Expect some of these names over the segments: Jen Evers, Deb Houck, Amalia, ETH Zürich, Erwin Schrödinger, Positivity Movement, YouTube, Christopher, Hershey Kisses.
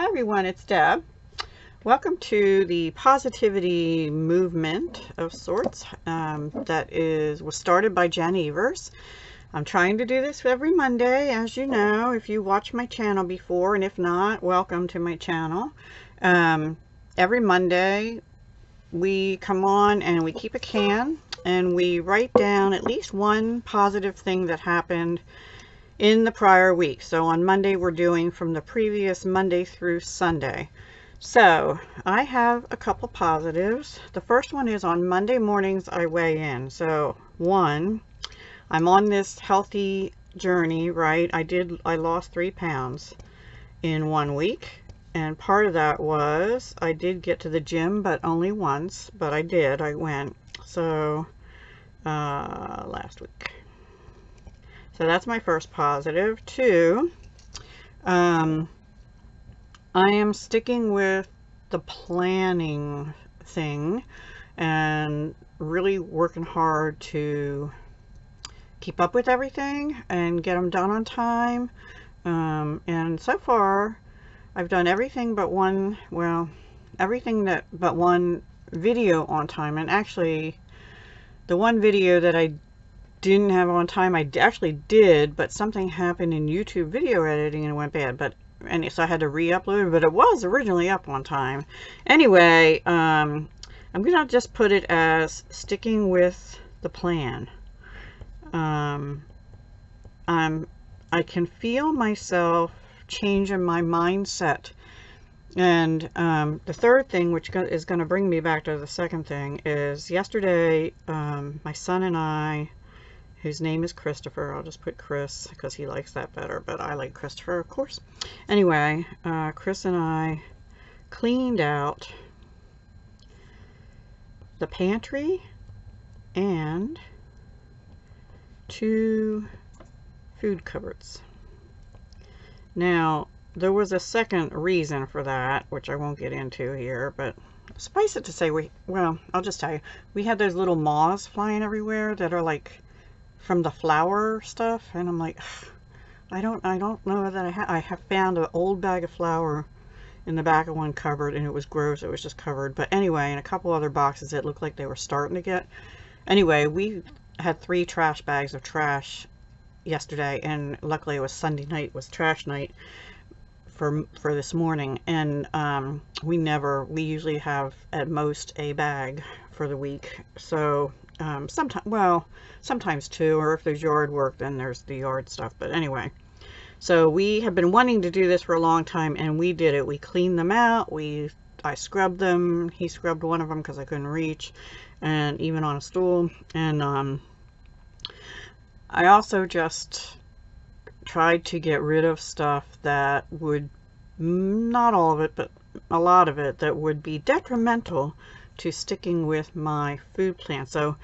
Hi everyone, it's Deb. Welcome to the positivity movement of sorts that was started by Jen Evers. I'm trying to do this every Monday, as you know, if you watch my channel before, and if not, welcome to my channel. Every Monday we come on and we keep a can and we write down at least one positive thing that happened in the prior week. So on Monday we're doing from the previous Monday through Sunday. So I have a couple positives. The first one is on Monday mornings I weigh in. So one, I'm on this healthy journey, right? I lost 3 pounds in 1 week, and part of that was I did get to the gym, but only once, but I went. So last week. So that's my first positive. Two, I am sticking with the planning thing and really working hard to keep up with everything and get them done on time. And so far, I've done everything but one, well, everything but one video on time. And actually, the one video that I didn't have on time, I actually did, but something happened in YouTube video editing and it went bad, so I had to re-upload, but it was originally up on time. Anyway, I'm gonna just put it as sticking with the plan. I can feel myself changing my mindset. And the third thing, which is going to bring me back to the second thing, is yesterday my son and I, whose name is Christopher. I'll just put Chris because he likes that better, but I like Christopher, of course. Anyway, Chris and I cleaned out the pantry and 2 food cupboards. Now, there was a second reason for that, which I won't get into here, but suffice it to say, I'll just tell you, we had those little moths flying everywhere that are like from the flour stuff, and I'm like, I don't know that I have found an old bag of flour in the back of one cupboard, and it was gross. It was just covered. But anyway, in a couple other boxes, it looked like they were starting to get. Anyway, we had 3 trash bags of trash yesterday, and luckily it was Sunday night, was trash night for this morning. And we usually have at most a bag for the week. So sometimes 2, or if there's yard work, then there's the yard stuff. But anyway, so we have been wanting to do this for a long time, and we did it. We cleaned them out. I scrubbed them. He scrubbed one of them because I couldn't reach, and even on a stool. And I also just tried to get rid of stuff that would, not all of it, but a lot of it, that would be detrimental to sticking with my food plan. So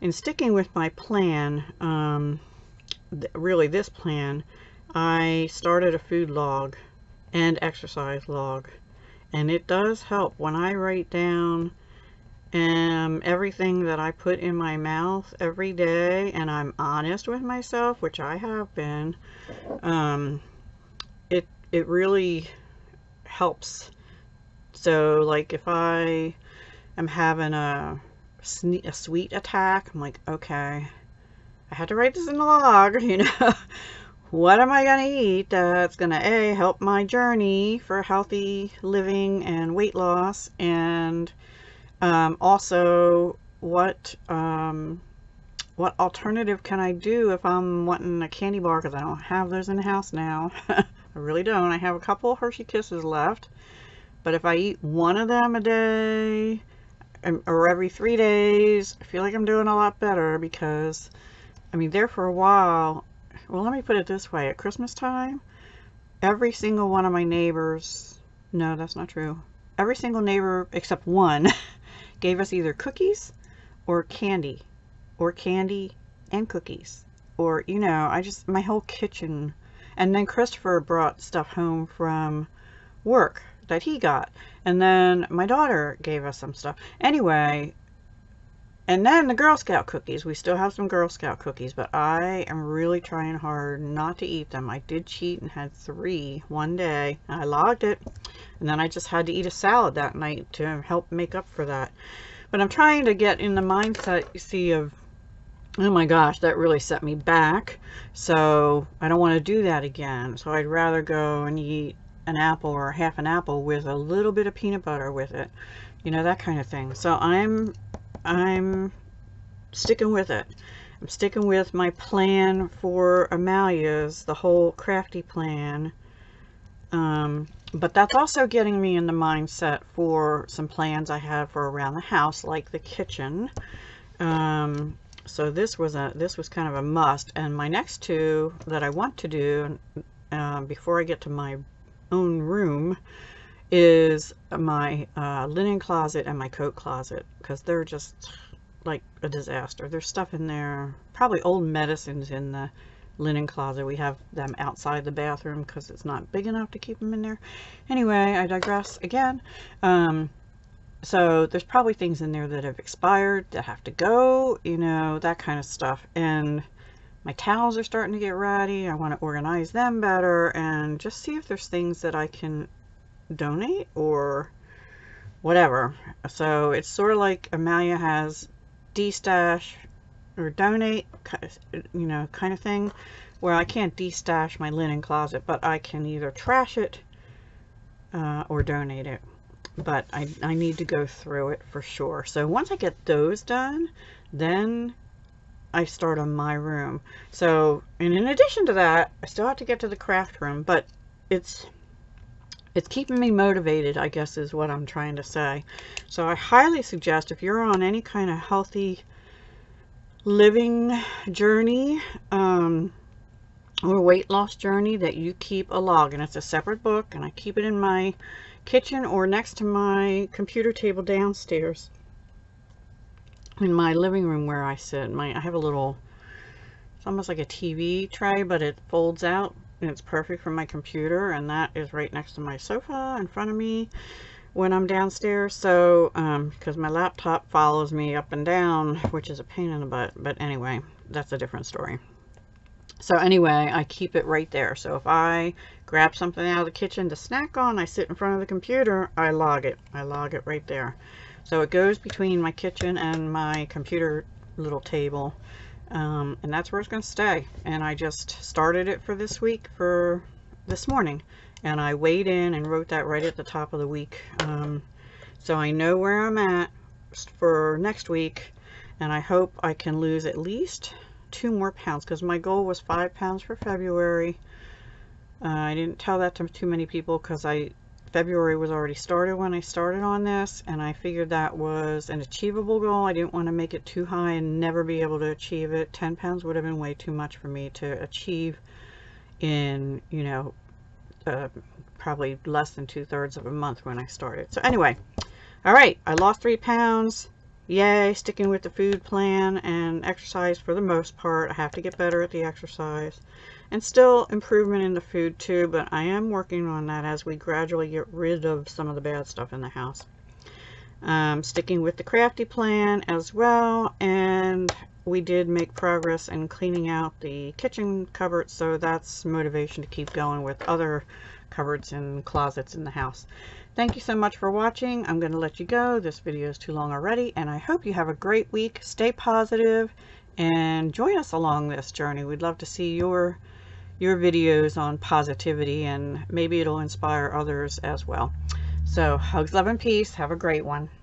in sticking with my plan, really this plan, I started a food log and exercise log, and it does help when I write down everything that I put in my mouth every day, and I'm honest with myself, which I have been. It really helps. So like if I am having a sweet attack, I'm like, okay, I had to write this in the log, you know. What am I gonna eat that's gonna help my journey for healthy living and weight loss, and also what alternative can I do if I'm wanting a candy bar, because I don't have those in the house now. I really don't. I have a couple Hershey Kisses left, but if I eat one of them a day or every 3 days, I feel like I'm doing a lot better, because I mean, there for a while, well, let me put it this way, at Christmas time, every single one of my neighbors, no, that's not true, every single neighbor except one gave us either cookies or candy and cookies, or, you know, my whole kitchen. And then Christopher brought stuff home from work that he got, and then my daughter gave us some stuff. Anyway, and then the Girl Scout cookies, we still have some Girl Scout cookies, but I am really trying hard not to eat them. I did cheat and had 3 one day, and I logged it. And then I just had to eat a salad that night to help make up for that. But I'm trying to get in the mindset, you see, of, oh my gosh, that really set me back. So I don't want to do that again. So I'd rather go and eat an apple or half an apple with a little bit of peanut butter with it. You know, that kind of thing. So I'm sticking with it. I'm sticking with my plan for Amalia's, the whole crafty plan. But that's also getting me in the mindset for some plans I have for around the house, like the kitchen. So this was kind of a must. And my next two that I want to do before I get to my own room is my linen closet and my coat closet, because they're just like a disaster. There's stuff in there, probably old medicines in the linen closet. We have them outside the bathroom because it's not big enough to keep them in there. Anyway, I digress again. So there's probably things in there that have expired that have to go, you know, that kind of stuff. And my towels are starting to get ratty. I want to organize them better and just see if there's things that I can donate or whatever. So it's sort of like Amalia has de-stash or donate, you know, kind of thing, where I can't de-stash my linen closet, but I can either trash it or donate it. But I need to go through it for sure. So once I get those done, then I start on my room. So, and in addition to that, I still have to get to the craft room, but it's keeping me motivated, I guess, is what I'm trying to say. So I highly suggest, if you're on any kind of healthy living journey or weight loss journey, that you keep a log. And it's a separate book, and I keep it in my kitchen or next to my computer table downstairs in my living room where I sit. I have a little, it's almost like a TV tray, but it folds out. And it's perfect for my computer, and that is right next to my sofa in front of me when I'm downstairs. So because my laptop follows me up and down, which is a pain in the butt, but anyway, that's a different story. So anyway, I keep it right there. So if I grab something out of the kitchen to snack on, I sit in front of the computer, I log it right there. So it goes between my kitchen and my computer little table. And that's where it's going to stay. And I just started it for this week, for this morning. And I weighed in and wrote that right at the top of the week. So I know where I'm at for next week. And I hope I can lose at least 2 more pounds, because my goal was 5 pounds for February. I didn't tell that to too many people, because February was already started when I started on this, and I figured that was an achievable goal. I didn't want to make it too high and never be able to achieve it. 10 pounds would have been way too much for me to achieve in, you know, probably less than 2/3 of a month when I started. So anyway, all right, I lost 3 pounds. Yay, sticking with the food plan and exercise for the most part. I have to get better at the exercise, and still improvement in the food too, but I am working on that as we gradually get rid of some of the bad stuff in the house. Sticking with the crafty plan as well, and we did make progress in cleaning out the kitchen cupboard, so that's motivation to keep going with other cupboards and closets in the house. Thank you so much for watching. I'm going to let you go. This video is too long already, and I hope you have a great week. Stay positive and join us along this journey. We'd love to see your videos on positivity, and maybe it'll inspire others as well. So hugs, love, and peace. Have a great one.